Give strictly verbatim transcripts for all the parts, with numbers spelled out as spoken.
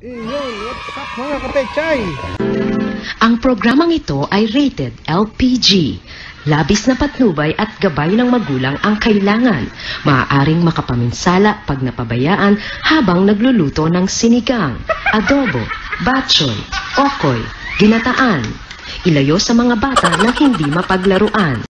What's up mga kapechay? Ang programang ito ay rated L P G. Labis na patnubay at gabay ng magulang ang kailangan. Maaaring makapaminsala pag napabayaan habang nagluluto ng sinigang, adobo, batchoy, okoy, ginataan. Ilayo sa mga bata na hindi mapaglaruan.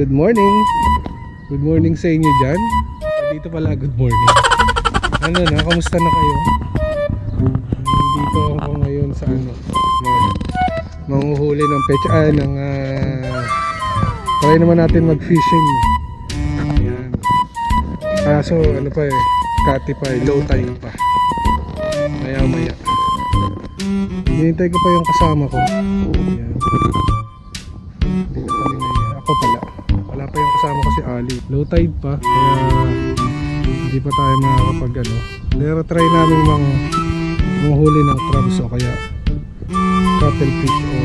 Good morning. Good morning sa inyo dyan. Dito pala, good morning. Ano na, kamusta na kayo? Dito ako ngayon sa ano, manguhuli ng pechay, ah, ng uh, try naman natin mag-fishing. Ayan. Kaso, ano pa eh, kati pa eh, low tide pa. Maya maya. Hinihintay ko pa yung kasama ko. Ayan. Dito kami ngayon. Ako pala. Wala pa yung kasama ko si Ali. Low tide pa, kaya hindi pa tayo makakapag ano. Pero try namin mang manghuli ng crabs o kaya cuttlefish o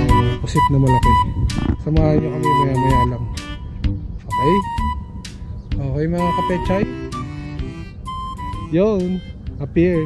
pusit na malaki. Samahan nyo kami maya maya lang. Okay? Okay mga kapechay. Yun, appear.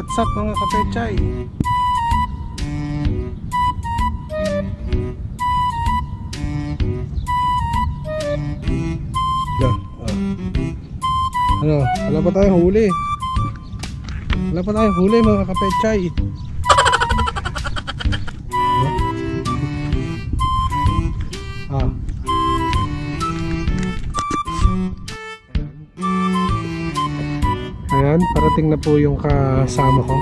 What's up mga kapechay? Yeah. Uh. Ano, wala pa tayong huli. Wala pa tayong huli mga kapechay. Parating na po yung kasama ko.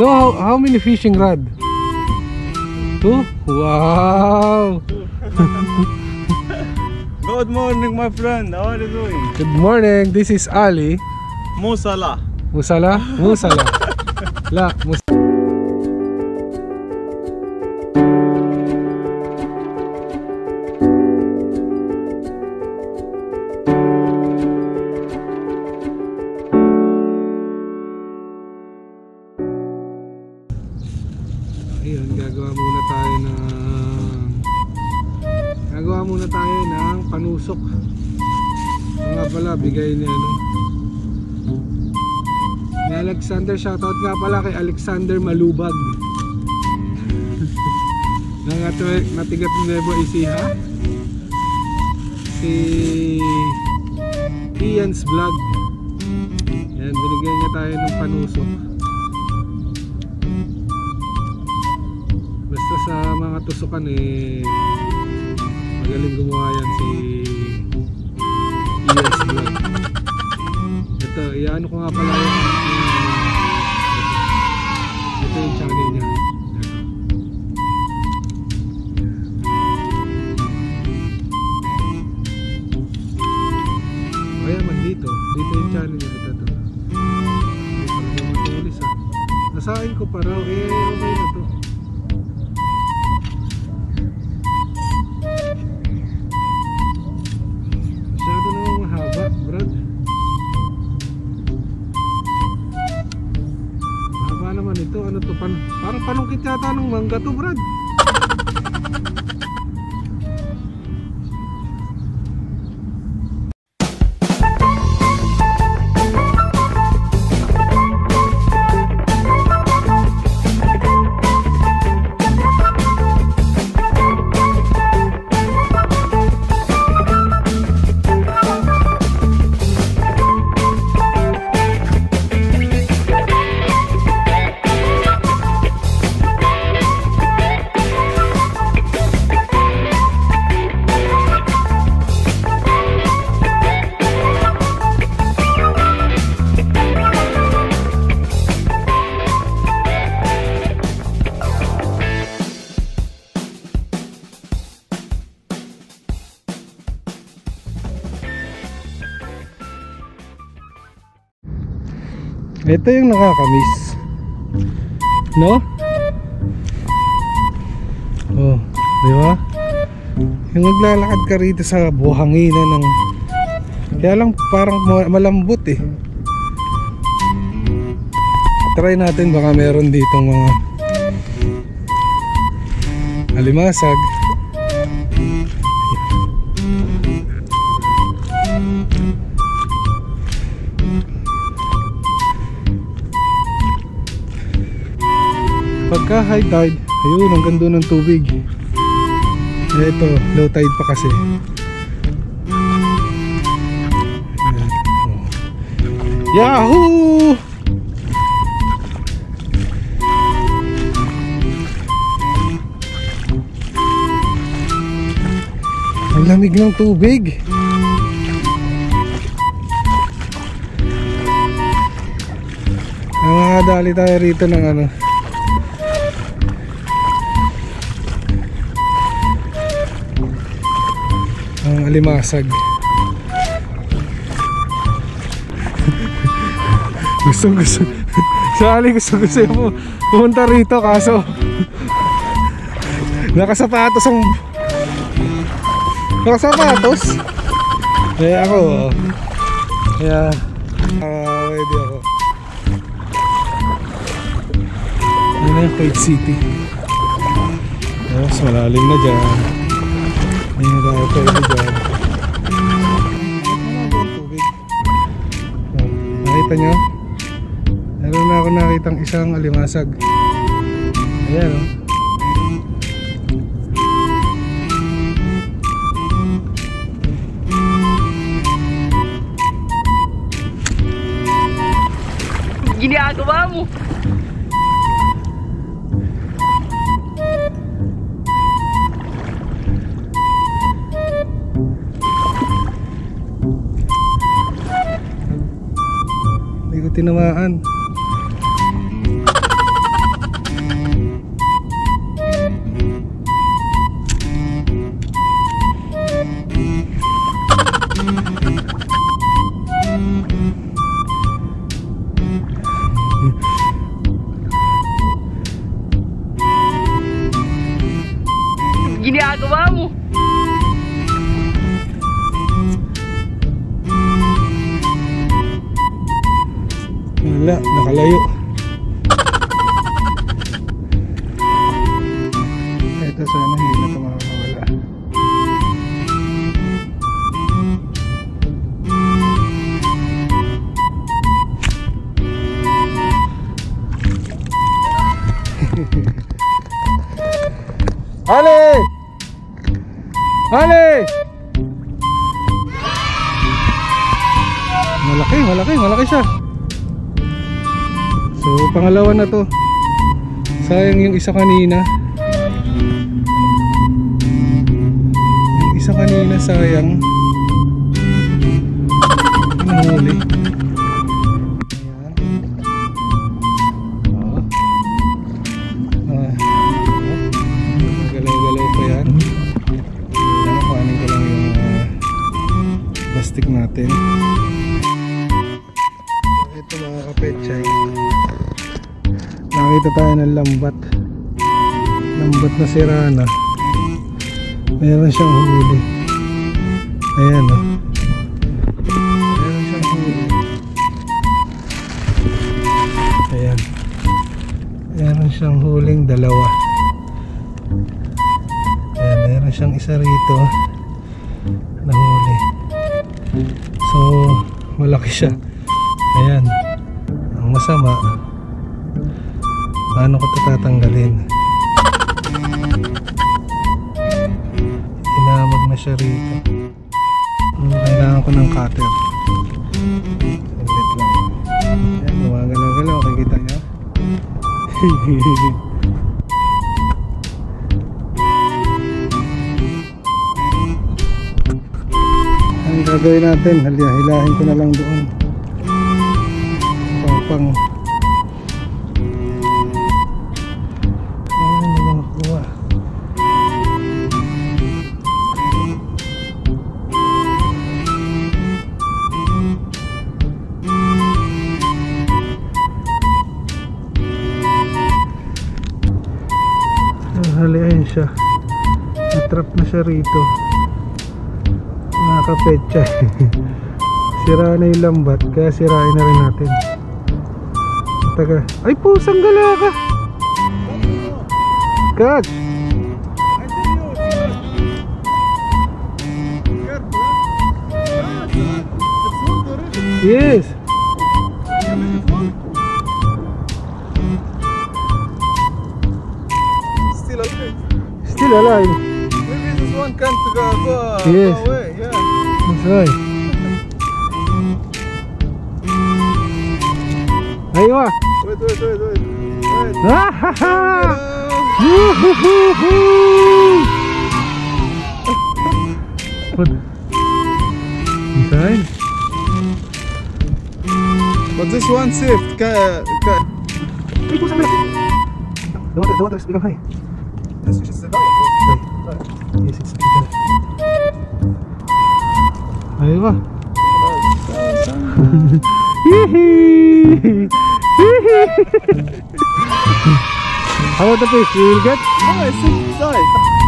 No, how, how many fishing rod? Two? Wow! Good morning, my friend. How are you doing? Good morning. This is Ali. Musala. Musala? Musala. La, Musala. Ayun, gagawa muna tayo ng gagawa muna tayo ng panusok. Nga pala, bigay ni ano ni Alexander, shoutout nga pala kay Alexander Malubad na natigat ng Nuevo Ecija, si Ian's Vlog. Ayan, binigyan niya tayo ng panusok. Basta sa mga tusukan eh, magaling gumawa yan si Ian's Vlog. Ito, iano ko nga pala yung ito yung channel niya. O yan, man dito, dito yung channel niya. Ito, ito. Ay, talaga matulis ha. Nasahin ko pa raw, eh okay na to. Ano to, pan parang panungkit yata ng mangga to, Brad. Ito yung nakakamiss, no? Oh, di ba? Yung naglalakad ka rito sa buhangina ng... Kaya lang parang malambot eh. Try natin, baka meron ditong mga alimasag. Pagka high tide, ayun, ang ganda ng tubig. Ito, low tide pa kasi. Ayan. Yahoo! Ang lamig ng tubig. Nangadali tayo rito ng ano, ang alimasag. Gustong gusto sa Ali, gustong gusto yung pumunta rito, kaso nakasapatos ang nakasapatos eh ako oh. Kaya uh, ready ako. Ano na yung Cave City, mas malalim na dyan. Ayun na tayo tayo dyan. Nakita nyo? Meron na ako nakitang isang alimasag. Ayan o. Ginagawa mo! Tinamaan. ginagawa mo? Wala, nakalayo. Ito sana hindi na tumawala. Ali! Ali! Malaki, malaki, malaki siya. So, pangalawa na to. Sayang yung isa kanina. Yung isa kanina sayang. Nahuli. Natin. Ito mga kapetsay, nakita tayo ng lambat lambat na sirana. Meron siyang huli. Ayan o, oh. Meron siyang huli. Ayan, meron siyang huling dalawa. Ayan, meron siyang isa rito na huli. So, malaki siya. Ayan. Ang masama, paano ko ito tatanggalin? Inamag na siya rito. Kailangan ko ng cutter. Saglit lang. Ayan, gumagalaw-galaw. Kikita niya. Gagawin natin, halya, hilahin ko na lang doon pang-pang. Ano nila makuha? Haliahin siya. Natrap na siya rito. Kapetsay. Sira na yung lambat, kaya sirain na rin natin. Taga. Ay, pusang gala ka. Catch. Yes. Still alive. Still alive. Maybe this one can't go, go, go yes. Away. Ay. Ahí va. Wait, wait, wait, wait. Wait. Ah, ha, ha. What? Inside? But this one saved. Ka, ka. The water, the water is become high. Yes, it's the diet. Yes, it's the diet. Ahí va. How about the fish? You will get? No, it's inside.